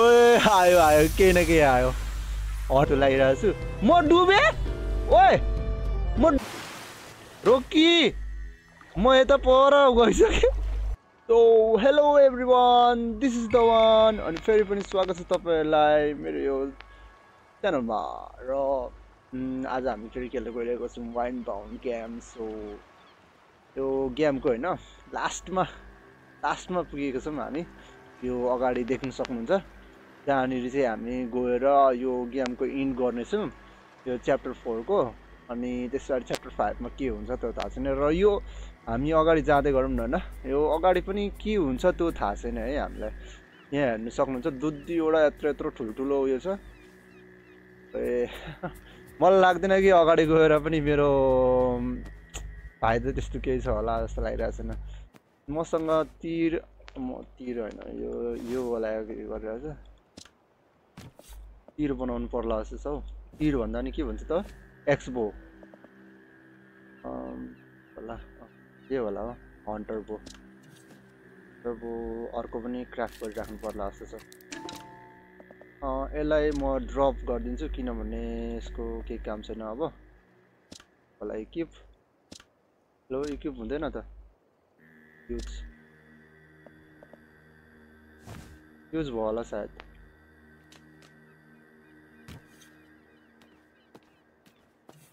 ओए आयो आयो के न के आयो अटो लागिरा छु म डुबे ओए म रोकी म यता पर गइसके। तो hello everyone, this is the one अनि फेरि पनि स्वागत छ तपाईहरुलाई मेरो यो च्यानलमा। र आज हामी चाहिँ खेल्न गइरहेको छौं वाइन बाउन्ड गेम। सो यो गेमको हैन लास्टमा पुगेको छौं हामी। यो अगाडि देख्न सक्नुहुन्छ जहाँनिर चाहिँ हामी गएर यो गेमको इन्ड गर्नेछौँ यो च्याप्टर 4 को। अनि त्यसपछि च्याप्टर 5 मा के हुन्छ त्यो थाहा छैन। र यो हामी अगाडि जाँदै गरौँ न। यो अगाडि पनि के हुन्छ त्यो थाहा छैन है हामीलाई। यहाँ हेर्न सक्नुहुन्छ दुद्दी एउटा यत्रो ठुलठुलो उयो छ। ए मलाई लाग्दैन कि अगाडि गएर पनि मेरो फाइदा त्यस्तो केही छ होला जस्तो लागिरहेको छैन मसँग। तीर हैन यो वाला के गरिरहेछ तीर बनाउनु पर्ला जस्तो छ। तीर भन्दा नि के भन्छ त एक्सबो होला के होला हन्टर बो अर्को पनि क्राफ्ट गरिराख्नु पर्ला जस्तो छ। यसलाई म ड्रप गर्दिन्छु किनभने यसको केही काम छैन अब। होला इक्विप लो इक्विप हुँदैन त यूज भयो होला सायद।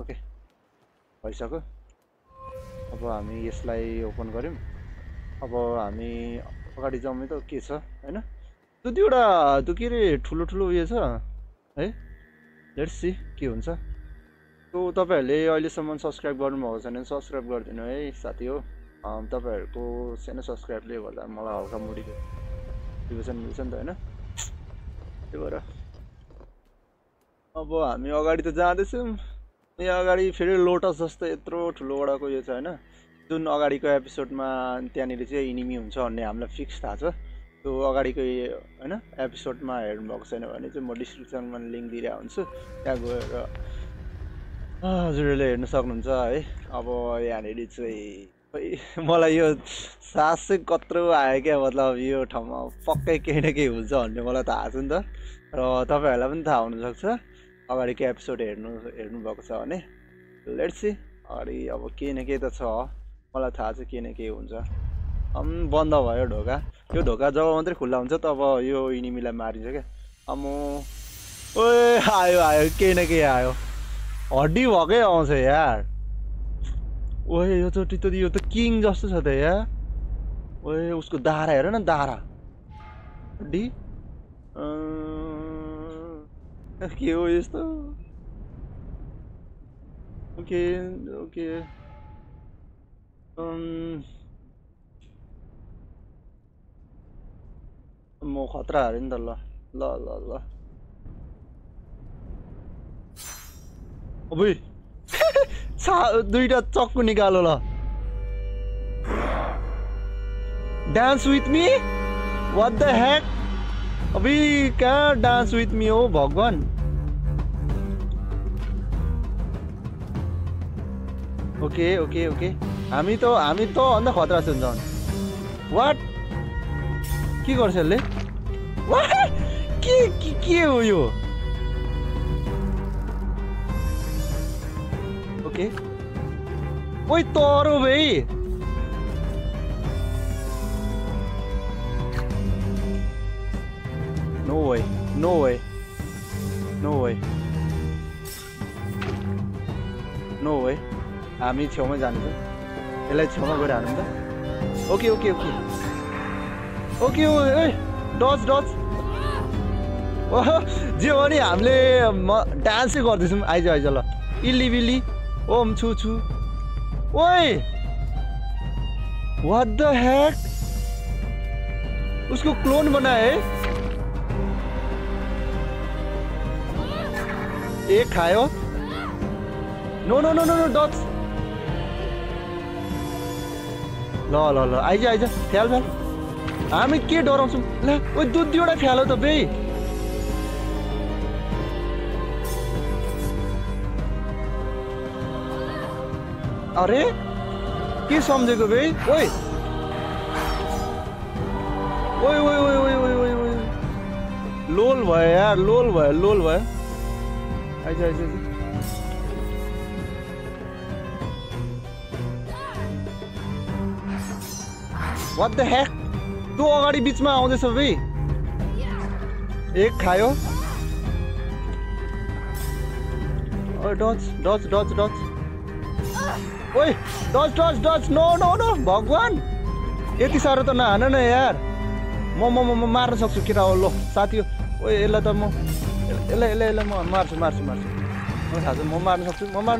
ओके भइसक्यो। अब हामी यसलाई ओपन गर्यौं। अब हामी अगाडि जाउँ त के छ हैन। त्यो दुईवटा त्यो के रे ठुलो उयो छ है। लेट्स सी के हुन्छ। सो तपाईहरुले अहिलेसम्म सब्स्क्राइब गर्नुभएको छैन भने सब्स्क्राइब गरिदिनु है साथी हो। तपाईहरुको सानो सब्स्क्राइबले गर्दा मलाई हल्का मोटिभेट मिल्छ हैन। त्यो भएर अब हामी अगाडि त जाँदैछौँ। यहाँ अगाडि फेरि लोटस जस्तो यत्रो ठुलो वडाको यो छ हैन। जुन अगाडिको एपिसोडमा त्यहाँनिर चाहिँ इनिमी हुन्छ भन्ने हामीलाई फिक्स थाहा छ। त्यो अगाडिको हैन एपिसोडमा हेर्नु भएको छैन भने चाहिँ म डिस्क्रिप्सनमा लिंक दिइरा हुन्छु, त्यहाँ गएर हजुरले हेर्न सक्नुहुन्छ है। अब यहाँनिर चाहिँ मलाई यो सास कत्रो आयो क्या, मतलब यो ठाउँमा पक्कै केही न केही हुन्छ भन्ने मलाई थाहा छ नि त। र तपाईहरुलाई पनि थाहा हुन सक्छ अगाडिको एपिसोड हेर्नु भएको छ भने। लेट्स सी अगाडि अब केही न केही त छ, मलाई थाहा छ केही न केही हुन्छ। बन्द भयो ढोका। यो ढोका जब मात्रै खुल्ला हुन्छ तब यो इनिमीलाई मारिन्छ क्या। ओए आयो केही न केही आयो हड्डी भकै आउँछ यार। ओए यो त किङ जस्तो छ त यहाँ। ओए उसको दारा हेर न, दारा डी के हो यस्तो। ओके ओके म खतरा हारे नि त। ल ल ल ल अबै दुईटा चक्कु निकालो ल। Dance with me, what the heck. अभी कहाँ डान्स विथ मी हो भगवान। ओके ओके ओके हामी त अन्त खतरा छन् झन्। वाट के गर्छ यसले, के हो यो। ओइ तरो भाइ नो वे हामी छेउमै जान्छ। यसलाई छेउमा गएर हान्नु त। ओके ओके ओके ओके ओए डज ओहो जे हो नि हामीले डान्सै गर्दैछौँ। आइज ल इल्ली बिल्ली ओम छुछु। ओए व्हाट द हेक उसको क्लोन बनाए। एक खायो। No dots. ल आइज फ्याल हामी के डराउँछौँ ल। ओइ दुध एउटा फ्याल हो त बे। अरे के समझेको बे। ओए ओए ओए ओए ओए ओए लोल हुआ है यार, लोल हुआ है। अच्छा अच्छा What the heck? तू अगाडि बीचमा आउँदैछ बे। एक खायो। ओ डच डच डच डच। ओइ डच डच डच नो नो नो भगवान। यति साह्रो त नहान न यार। म मार्न सक्छु केटा हो लो साथी। ओइ एला त म एला एला एला म मार्छु। म थाहा म मार्न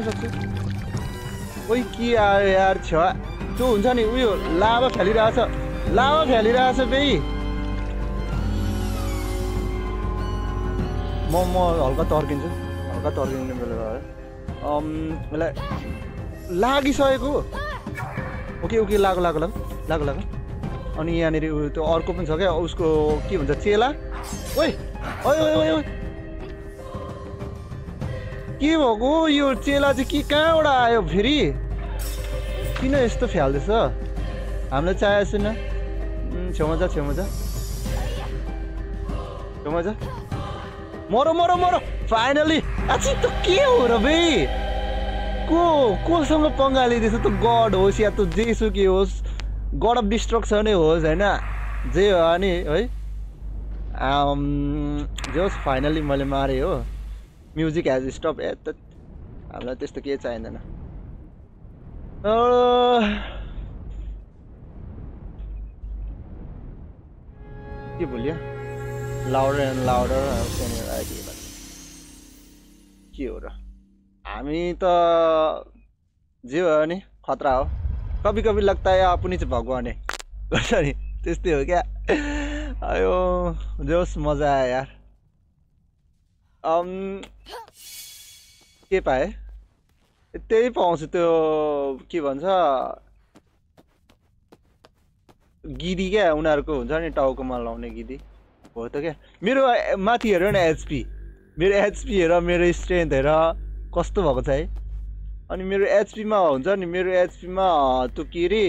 सक्छु। ओइ के आयो यार छ। त्यो हुन्छ नि उयो लावा फ्यालिरहेछ बे। म हल्का तर्किन्छु बेला भयो। मलाई लागिसकेको। ओके लाग्यो। अनि यहाँनेरि त्यो अर्को पनि छ के उसको के भन्छ चेला। ओइ के भएको यो चेला चाहिँ के कहाँबाट आयो फेरि? किन यस्तो फ्याल्दैछ? हामीलाई चाहिएको छैन। छेउमा जा। मरो फाइनली। आछि त के हो र बे? कोसँग पंगा लिदैछ? त गड होस् या त जेसुकै होस्, गड अफ डिस्ट्रक्सन नै होस् हैन, जे हो नि है। जस फाइनली मैले मारे हो। Music has stop. ए त हामीलाई त्यस्तो के चाहिँदैन। के बोलिया louder and louder senior ID भन्ने के हो र? हामी त जे हो नि खतरा हो। कभी कभी लगता है आप उनी चाहिँ भगवान है गर्छ नि, त्यस्तै हो क्या। आयो जोस मजा आयो यार। के पाए? त्यही पाउँछ त्यो के भन्छ गिदी क्या, उनीहरुको हुन्छ नि टाउकोमा लाउने गिदी हो त के। मेरो माथि हेर्नु न एचपी, मेरो एचपी हेर, मेरो स्ट्रेन्थ हेर कस्तो भएको छ है। अनि मेरो एचपी मा हुन्छ नि, मेरो एचपी मा त्यो के रे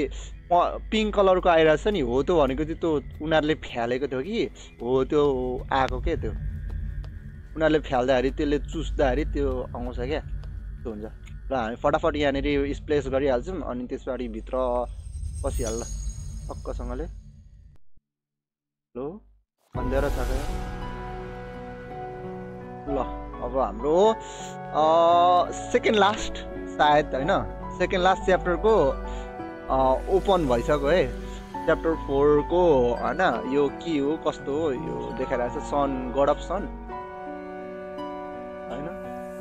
पिंक कलरको आइराछ नि, हो त्यो भनेको त्यो उनीहरुले फ्यालेको थियो कि हो त्यो आको के त्यो उनीहरुले फ्याल्दाखेरि त्यसले चुस्दाखेरि त्यो आउँछ क्या, त्यो हुन्छ। र हामी फटाफट यहाँनेरि स्प्लेस गरिहाल्छौँ अनि त्यसपछि भित्र पसिहाल्ला पक्कसँगले। हेलो अन्धेरो छ क्या? ल अब हाम्रो सेकेन्ड लास्ट सायद हैन, सेकेन्ड लास्ट च्याप्टरको ओपन भइसक्यो है। च्याप्टर 4 को हैन यो के हो कस्तो हो यो देखाइरहेछ। सन गड अफ सन हैन,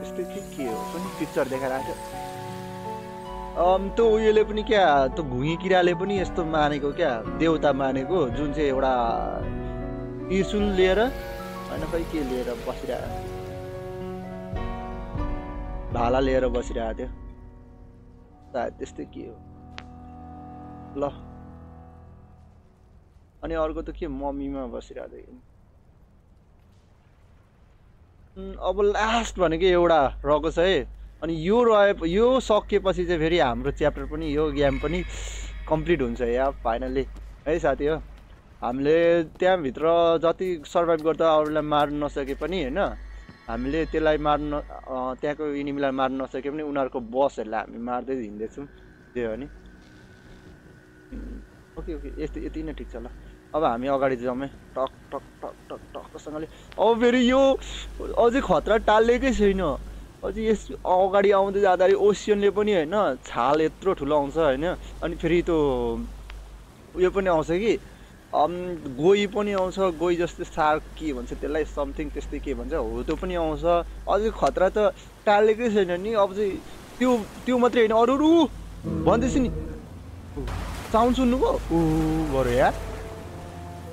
यस्तो के हो पनि पिक्चर देखाइरहेको थियो। त्यो उयोले पनि क्या, त्यो घुँगी किराले पनि यस्तो मानेको क्या, देवता मानेको, जुन चाहिँ एउटा त्रिशूल लिएर हैन खै के लिएर बसिरहेको, भाला लिएर बसिरहेको थियो सायद, त्यस्तै के हो। ल अनि अर्को त के मम्मीमा बसिरहेको थियो। अब लास्ट भनेको एउटा रहेको छ है। अनि यो सकेपछि चाहिँ फेरि हाम्रो च्याप्टर पनि यो गेम पनि कम्प्लिट हुन्छ यार फाइनली है साथी हो। हामीले त्यहाँभित्र जति सर्भाइभ गर्दा अरूलाई मार्न नसके पनि हैन, हामीले त्यसलाई मार्न त्यहाँको एनिमीलाई मार्न नसके पनि उनीहरुको बसहरूलाई हामी मार्दै हिँड्दैछौँ जे हो नि। ओके यति नै ठिक छ। ल अब हामी अगाडि जाउँ है टकसँगले। अब फेरि यो अझै खतरा टालेकै छैन, अझै यस अगाडि आउँदै जाँदाखेरि ओसियनले पनि हैन छाल यत्रो ठुलो आउँछ हैन। अनि फेरि त्यो उयो पनि आउँछ कि गोई पनि आउँछ, गोई जस्तै सार्क के भन्छ त्यसलाई, समथिङ त्यस्तै के भन्छ हो त्यो पनि आउँछ। अझै खतरा त टालेकै छैन नि। अब चाहिँ त्यो मात्रै हैन अरू भन्दैछ नि। साउन्ड सुन्नुभयो? ऊ गरे यार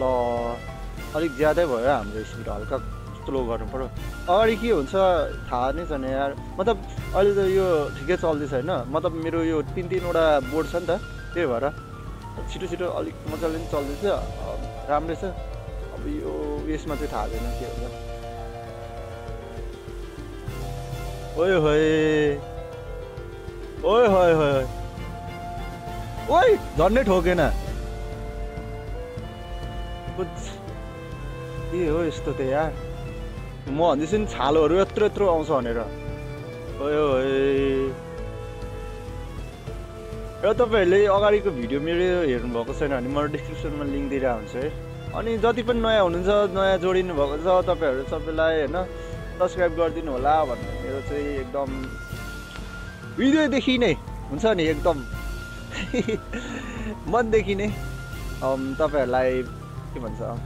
ल अलिक ज्यादै भयो हाम्रो स्पिड हल्का स्लो गर्नु पर्यो अगाडि के हुन्छ थाहा नै छैन यार मतलब अहिले त यो ठिकै चल्दैछ हैन मतलब मेरो यो तीन वटा बोर्ड छ नि त त्यही भएर छिटो छिटो अलिक मजाले नि चल्दैछ राम्रो छ अब यो यसमा चाहिँ थाहा छैन के हुन्छ ओय होय ओय होय होय ओय झन्डै ठोकेन ये हो यस्तो त यार म भन्दैछु नि छालोहरु यत्रो यत्रो आउँछ भनेर ओय ओय यो तपाईहरुले अगाडिको भिडियो मेरो हेर्नु भएको छैन भने म डिस्क्रिप्सनमा लिंक दिइरा हुन्छ है अनि जति पनि नयाँ हुनुहुन्छ नयाँ जोडिनु भएको छ तपाईहरु सबैलाई हैन सब्स्क्राइब गरिदिनु होला भन्ने मेरो चाहिँ एकदम भिडियो देखि नै हुन्छ नि एकदम मन देखि नै तपाईहरुलाई के भन्छ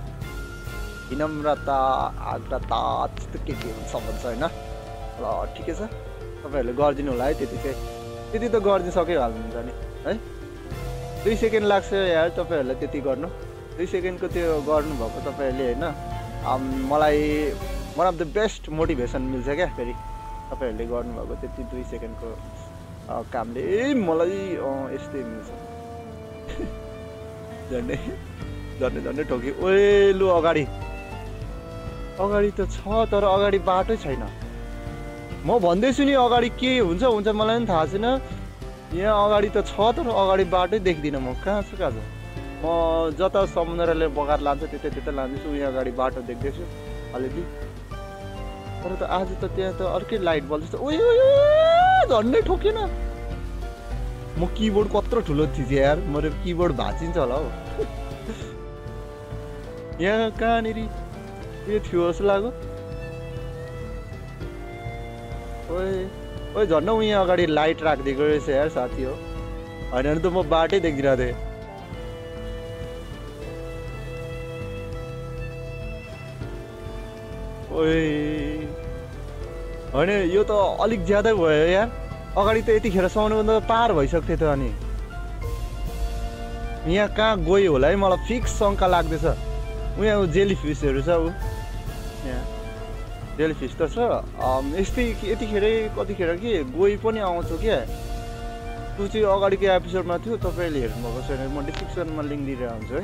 विनम्रता आग्रता के भन्छ हैन ल ठीक छ तपाईहरुले गर्दिनु होला है त्यति त गर्दिन सके हाल्नुहुन्छ नि है 2 सेकेन्ड लाग्छ यार तपाईहरुले त्यति गर्नु 2 सेकेन्डको त्यो गर्नु भएको तपाईहरुले हैन मलाई one of the best motivation मिल्छ के फेरि तपाईहरुले गर्नु भएको त्यति 2 सेकेन्डको कामले मलाई यस्तै मिल्छ जने जने जने ठोकी ओए लु अगाडि त छ तर अगाडि बाटो छैन म भन्दैछु नि अगाडि के हुन्छ मलाई नि थाहा छैन यहाँ अगाडि त छ तर अगाडि बाटो देख्दिन म कहाँ छ म जता समुद्रले बगाएर लान्छ त्यतै लान्छु यहाँ अगाडि बाटो देख्दैछु अलिअलि तर त आज त त्यहाँ त अर्कै लाइट बल्छ ओए झन्डै ठोकेन म कीबोर्ड कत्रो ठुलो थिए यार मेरो कीबोर्ड भाचिन्छ होला हो यहाँ कहाँनेरी ये थियो जस्तो लाग्यो ओए झन् उ यहाँ अगाडि लाइट राखिदिएको रहेछ यार साथी हो हैन त म बाटै देख्दिन थिए ओए हैन यो त अलिक ज्यादै भयो यार अगाडि त यतिखेर साउनुभन्दा पार भइसक्थ्यो त अनि यहाँ कहाँ गयो होला है मलाई फिक्स शंका लाग्दैछ यहाँ जेलीफिसहरु छ यहाँ जेलीफिस त छ यस्तै यतिखेरै कतिखेर के गोई पनि आउँछ के त्यो चाहिँ अगाडिको एपिसोडमा थियो तपाईले हेर्नुभएको छैन म डिस्क्रिप्सनमा लिंक दिइरा हुन्छु है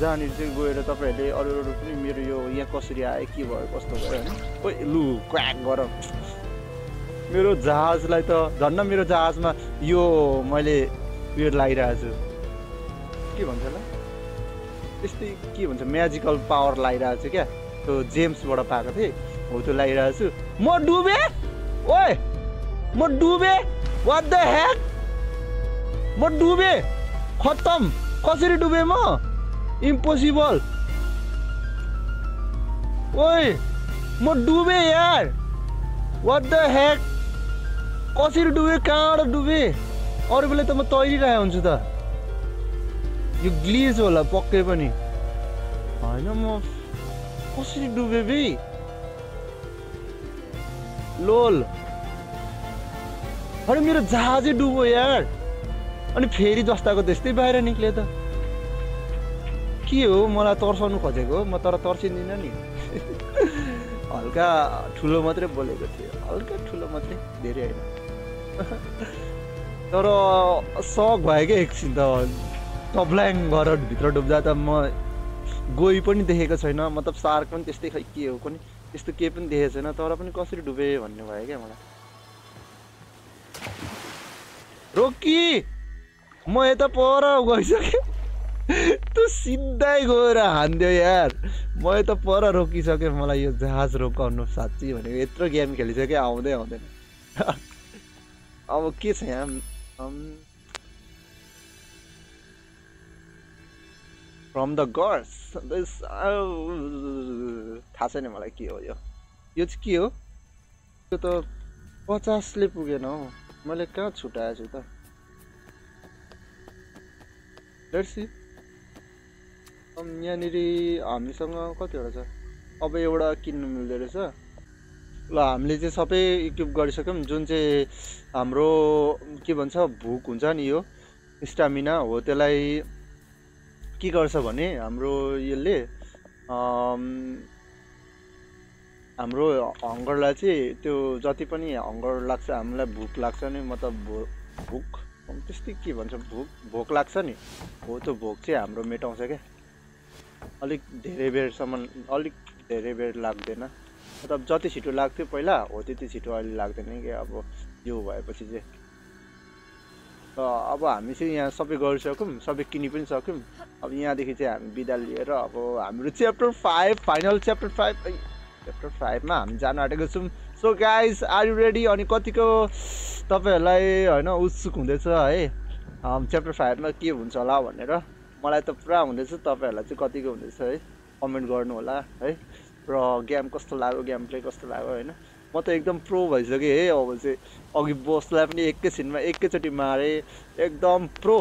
जहाँनिर चाहिँ गएर तपाईहरुले अरू पनि मेरो यो यहाँ कसरी आए के भयो कस्तो भयो हैन ओइ लु क्वाक गर मेरो जहाजलाई त झन्न मेरो जहाजमा यो मैले उयो लागिरहेछ के भन्छ ल त्यस्तै के भन्छ म्याजिकल पावर लागिरहेछ क्या त्यो जेम्सबाट पाएको थिए हो त्यो लागिरहेछु म डुबे ओए म डुबे व्हाट द हेक म डुबे खत्म कसरी डुबे म इम्पोसिबल ओए म डुबे यार व्हाट द हेक कसरी डुबे कहाँ डुबे अरु बेला त म तैरिरहेको हुन्छु त यो ग्लिज होला पक्कै पनि हैन म कसरी डुबे बे लोल अरे मेरो जहाजै डुब्यो यार अनि फेरि जस्ताको त्यस्तै बाहिर निक्ले त के हो मलाई तर्साउनु खोजेको म तर तर्सिदिन नि हल्का ठुलो मात्रै बोलेको थिए हल्का ठुलो मात्रै धेरै हैन तर सक भयो के एकछिन त टपल्याङ गरेर भित्र डुब्दा त म गोई पनि देखेको छैन मतलब सार्क पनि त्यस्तै खै के हो कुनै त्यस्तो के पनि देखेको छैन तर पनि कसरी डुबे भन्ने भयो के मलाई रोकी म यता पर गइसके तु सिधै गएर हान्दियो यार म त पर रोकिसके मलाई यो जहाज रोकाउनु साच्चै भनेको यत्रो गेम खेलिसके आउँदै आउँदैन अब के छ यहाँ फ्रम द गॉड्स थाहा छैन मलाई के हो यो चाहिँ के हो त्यो त 50ले पुगेन हो मैले कहाँ छुटाएछु त लेट्स सी यहाँनिर हामीसँग कतिवटा छ अब एउटा किन्नु मिल्दै रहेछ ल हामीले चाहिँ सबै इक्विप गरिसक्यौं जुन चाहिँ हाम्रो के भन्छ भूक हुन्छ नि यो स्टामिना हो त्यसलाई के गर्छ भने हाम्रो यसले हाम्रो हंगरलाई चाहिँ त्यो जति पनि हंगर लाग्छ हामीलाई भूख लाग्छ नि मतलब भूख त्यस्तै के भन्छ भूख भोक लाग्छ नि हो त्यो भोक चाहिँ हाम्रो मेटाउँछ के अलिक धेरै बेर सम्म अलिक धेरै बेर लाग्दैन मतलब जति छिटो लाग्थ्यो पहिला हो त्यति छिटो अहिले लाग्दैन के अब यो भएपछि चाहिँ त अब हामी चाहिँ यहाँ सबै गरिसक्यौं सबै किनि पनि सक्यौं अब यहाँदेखि चाहिँ हामी बिदा लिएर अब हाम्रो च्याप्टर 5 फाइनल च्याप्टर 5 च्याप्टर 5 मा हामी जान आँटेको छौं so guys are you ready अनि कतिको तपाईहरुलाई हैन उत्सुक हुँदैछ है च्याप्टर 5 मा के हुन्छ होला भनेर मलाई त पुरा हुँदैछ तपाईहरुलाई चाहिँ कतिको हुँदैछ है कमेन्ट गर्नु होला है र गेम कस्तो लाग्यो गेम प्ले कस्तो लाग्यो हैन म त एकदम प्रो भइसके है अब चाहिँ अघि बसलाई पनि एकैछिनमा एकैचोटी मारे एकदम प्रो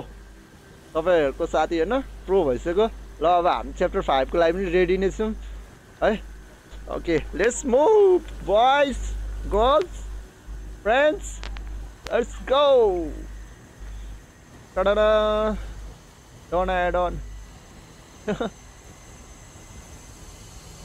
तपाईहरुको साथी हैन प्रो भइसक्यो ल अब हामी च्याप्टर 5 को लागि पनि रेडी नै छौं है Okay, let's move, boys, girls, friends. Let's go. Ta-da-da. Don't add on.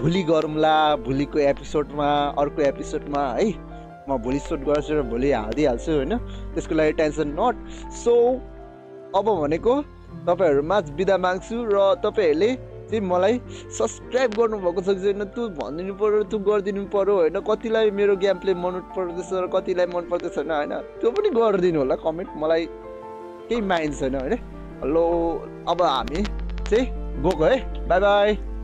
भुलि गरौँला भुलिको एपिसोडमा अर्को एपिसोडमा है म भुलि सुट गर्छु र भुलि हाल्दै हाल्छु हैन त्यसको लागि टेन्सन नट सो अब भनेको तपाईहरुमा बिदा माग्छु र तपाईहरुले चाहिँ मलाई सब्स्क्राइब गर्नु भएको छ जैन तु भन्दिनु पर्यो तु गर्दिनु पर्यो हैन कतिलाई मेरो गेम प्ले मन पर्दैछ र कतिलाई मन पर्दैछ हैन त्यो पनि गर्दिनु होला कमेन्ट मलाई केही माइन्ड छैन हैन हेलो अब हामी चाहिँ गएको है बाइ बाइ